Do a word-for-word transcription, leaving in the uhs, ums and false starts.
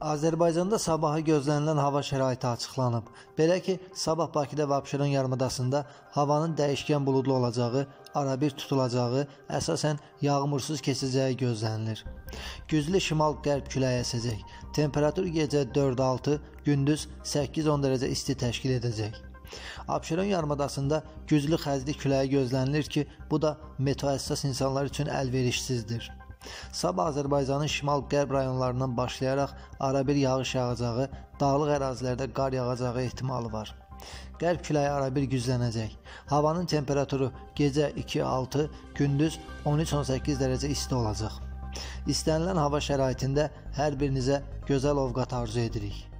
Azərbaycanda sabaha gözlənilən hava şəraiti açıqlanıb. Belə ki, sabah Bakıda və Abşeron yarımadasında havanın dəyişkən buludlu olacağı, arabir tutulacağı, əsasən yağmursuz keçəcəyi gözlənilir. Güclü şimal-qərb küləyi əsəcək. Temperatur gecə dörd altı, gündüz səkkiz on dərəcə isti təşkil edəcək. Abşeron yarımadasında güclü xəzli küləyi gözlənilir ki, bu da meteoəssas insanlar üçün əlverişsizdir. Sabah Azərbaycanın şimal-qərb rayonlarından başlayaraq arabir yağış yağacağı, dağlıq ərazilərdə qar yağacağı ehtimalı var. Qərb küləyi arabir güclənəcək. Havanın temperaturu gecə iki altı, gündüz on üç on səkkiz dərəcə isti olacaq. İstənilən hava şəraitində hər birinizə gözəl ovqat arzu edirik.